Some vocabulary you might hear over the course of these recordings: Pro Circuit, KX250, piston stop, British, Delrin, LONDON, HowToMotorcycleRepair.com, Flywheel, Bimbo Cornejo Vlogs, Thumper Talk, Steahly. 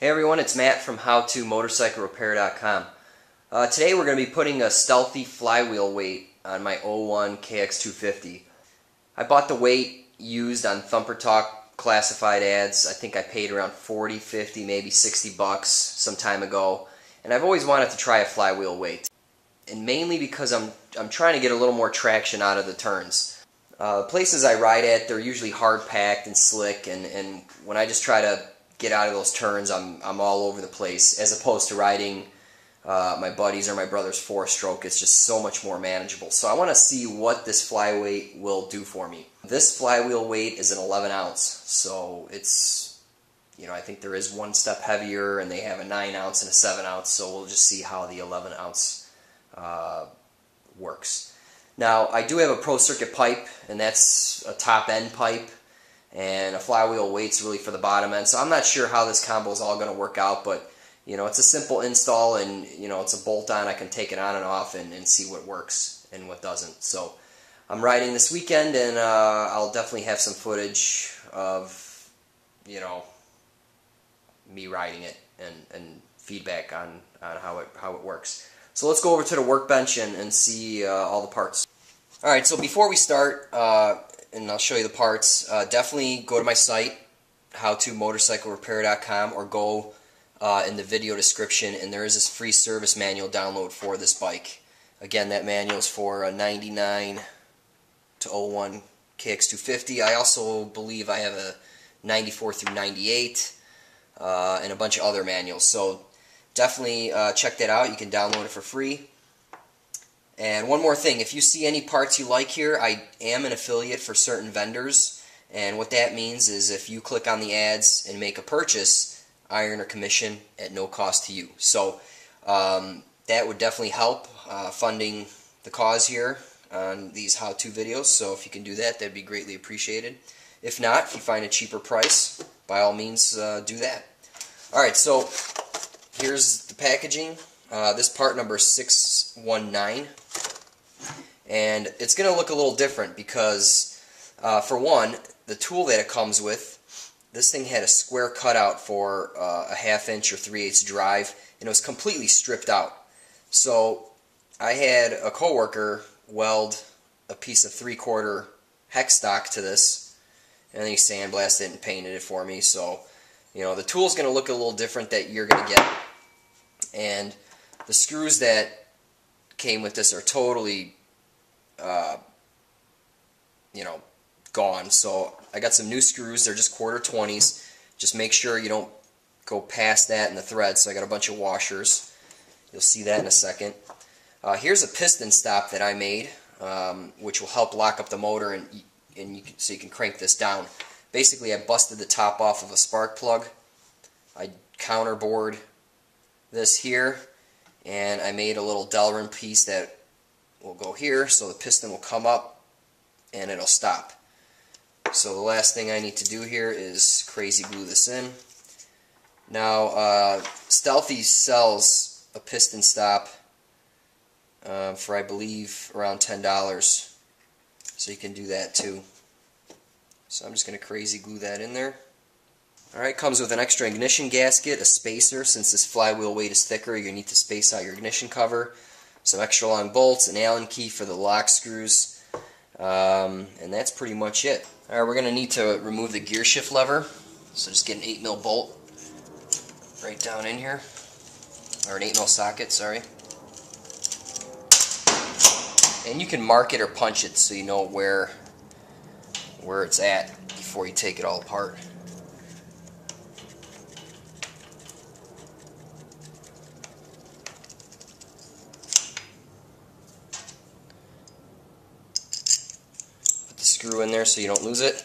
Hey everyone, it's Matt from HowToMotorcycleRepair.com. Today we're going to be putting a stealthy flywheel weight on my 01 KX250. I bought the weight used on Thumper Talk classified ads. I think I paid around 40, 50, maybe 60 bucks some time ago. And I've always wanted to try a flywheel weight. And mainly because I'm trying to get a little more traction out of the turns. The places I ride at, they're usually hard packed and slick, and when I just try to get out of those turns, I'm all over the place, as opposed to riding my buddies or my brother's 4-stroke. It's just so much more manageable. So I want to see what this flyweight will do for me. This flywheel weight is an 11 ounce, so it's, you know, I think there is one step heavier, and they have a 9 ounce and a 7 ounce. So we'll just see how the 11 ounce works. Now I do have a Pro Circuit pipe, and that's a top end pipe. And a flywheel weight's really for the bottom end, so I'm not sure how this combo is all going to work out, but you know, it's a simple install, and you know, it's a bolt-on. I can take it on and off and see what works and what doesn't. So I'm riding this weekend, and I'll definitely have some footage of, you know, me riding it and feedback on how it works. So let's go over to the workbench and see all the parts. All right, so before we start, and I'll show you the parts, definitely go to my site, howtomotorcyclerepair.com, or go in the video description, and there is this free service manual download for this bike. Again, that manual is for a 99 to 01 KX250. I also believe I have a 94 through 98 and a bunch of other manuals. So definitely check that out. You can download it for free. And one more thing, if you see any parts you like here, I am an affiliate for certain vendors, and what that means is if you click on the ads and make a purchase, I earn a commission at no cost to you. So that would definitely help funding the cause here on these how-to videos, so if you can do that, that'd be greatly appreciated. If not, if you find a cheaper price, by all means do that. Alright, so here's the packaging. This part number 619, and it's going to look a little different because, for one, the tool that it comes with, this thing had a square cutout for a 1/2 inch or 3/8 drive, and it was completely stripped out. So I had a coworker weld a piece of 3/4 hex stock to this, and then he sandblasted it and painted it for me. So you know, the tool's going to look a little different that you're going to get, and the screws that came with this are totally, you know, gone. So I got some new screws. They're just 1/4 20s. Just make sure you don't go past that in the thread. So I got a bunch of washers. You'll see that in a second. Here's a piston stop that I made, which will help lock up the motor and you can, so you can crank this down. Basically, I busted the top off of a spark plug. I counterboard this here, and I made a little Delrin piece that will go here, so the piston will come up and it'll stop. So the last thing I need to do here is crazy glue this in. Now Steahly sells a piston stop for, I believe, around $10, so you can do that too. So I'm just going to crazy glue that in there. Alright, comes with an extra ignition gasket, a spacer. Since this flywheel weight is thicker, you need to space out your ignition cover. Some extra long bolts, an Allen key for the lock screws, and that's pretty much it. Alright, we're going to need to remove the gear shift lever. So just get an 8mm bolt right down in here, or an 8mm socket, sorry. And you can mark it or punch it so you know where it's at before you take it all apart. Screw in there so you don't lose it.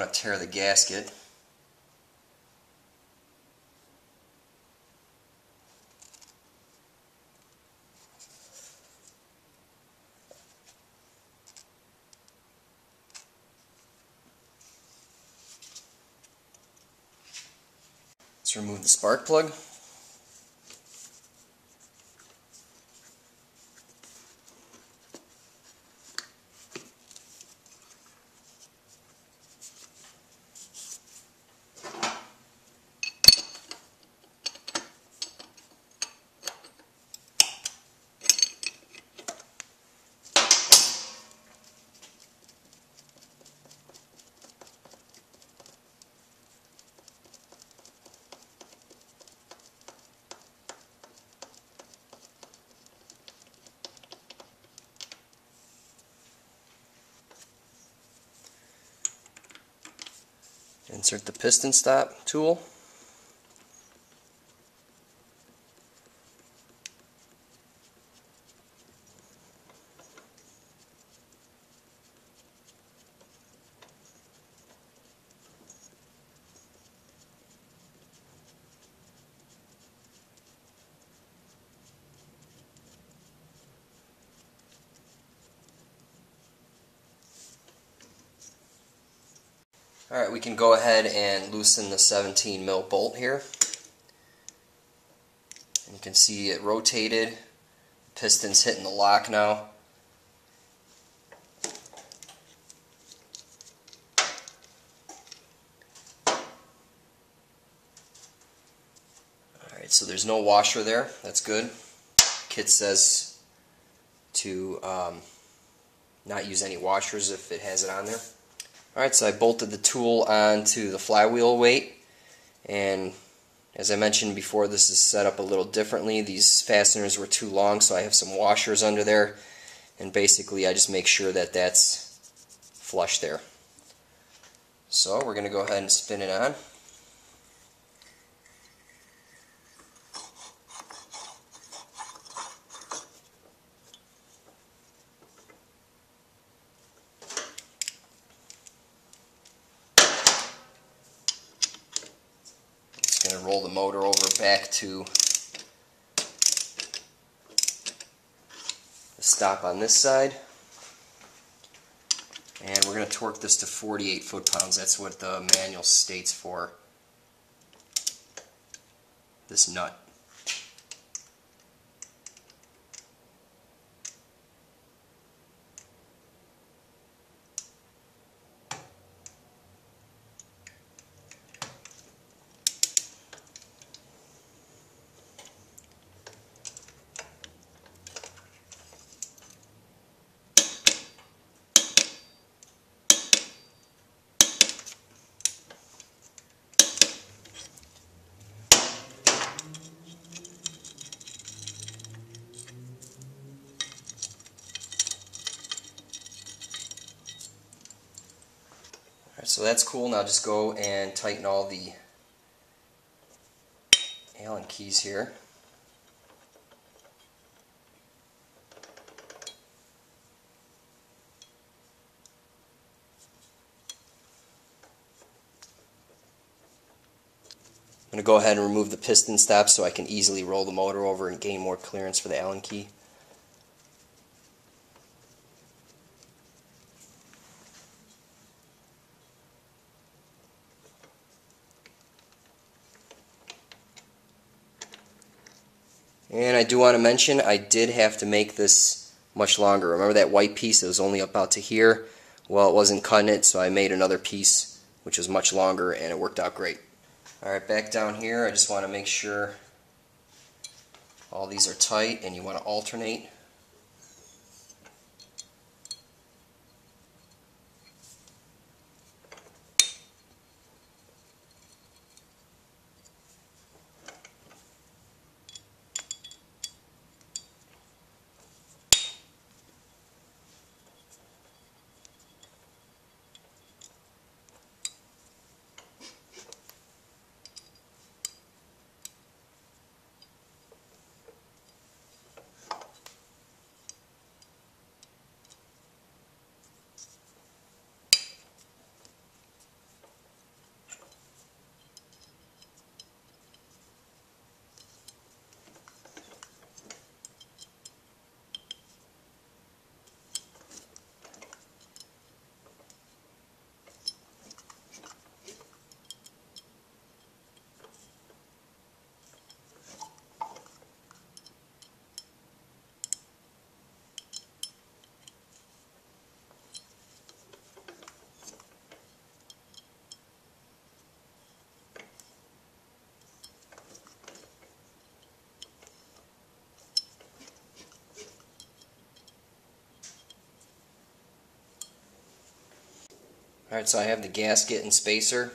want to tear the gasket. Let's remove the spark plug. Insert the piston stop tool. Alright, we can go ahead and loosen the 17 mil bolt here. You can see it rotated, piston's hitting the lock now. Alright, so there's no washer there, that's good. Kit says to not use any washers if it has it on there. Alright, so I bolted the tool onto the flywheel weight, and as I mentioned before, this is set up a little differently. These fasteners were too long, so I have some washers under there, and basically I just make sure that that's flush there. So we're going to go ahead and spin it on. Roll the motor over back to the stop on this side, and we're going to torque this to 48 foot-pounds. That's what the manual states for this nut. So that's cool. Now just go and tighten all the Allen keys here. I'm going to go ahead and remove the piston stop so I can easily roll the motor over and gain more clearance for the Allen key. And I do want to mention, I did have to make this much longer. Remember that white piece that was only up out to here? Well, it wasn't cutting it, so I made another piece, which was much longer, and it worked out great. Alright, back down here, I just want to make sure all these are tight, and you want to alternate. Alright, so I have the gasket and spacer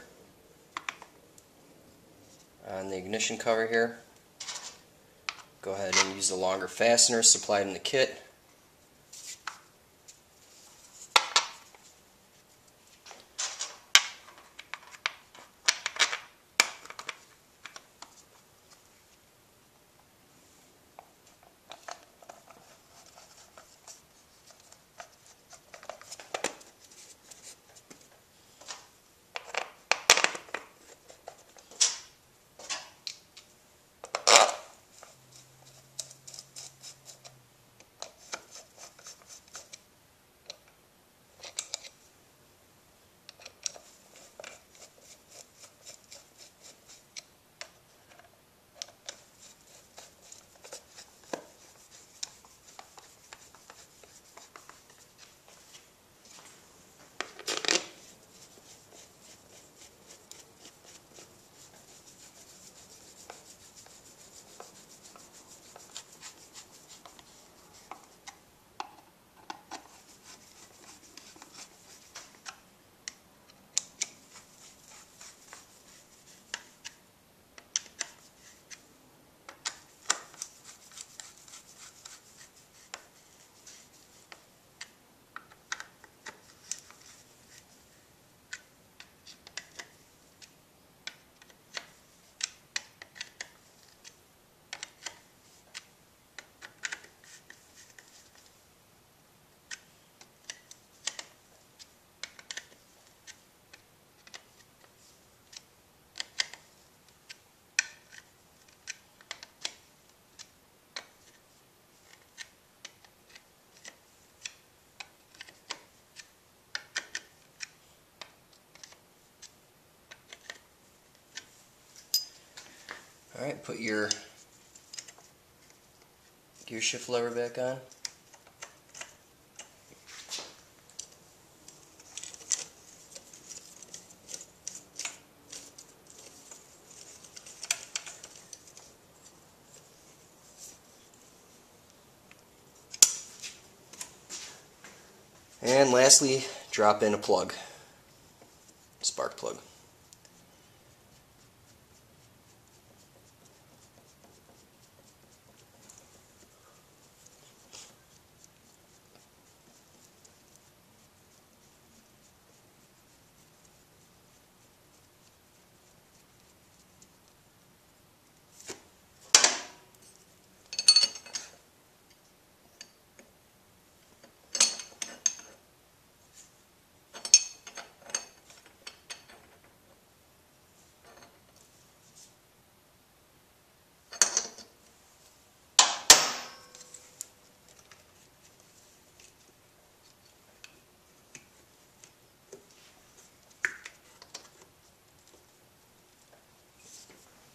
on the ignition cover here. Go ahead and use the longer fasteners supplied in the kit. Alright, put your gear shift lever back on. And lastly, drop in a plug, spark plug.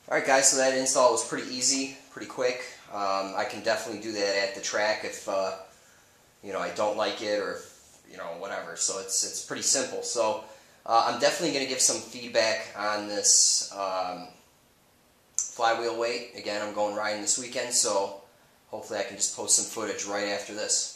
Alright guys, so that install was pretty easy, pretty quick. I can definitely do that at the track if you know, I don't like it or if, you know, whatever. So it's pretty simple. So I'm definitely going to give some feedback on this flywheel weight. Again, I'm going riding this weekend, so hopefully I can just post some footage right after this.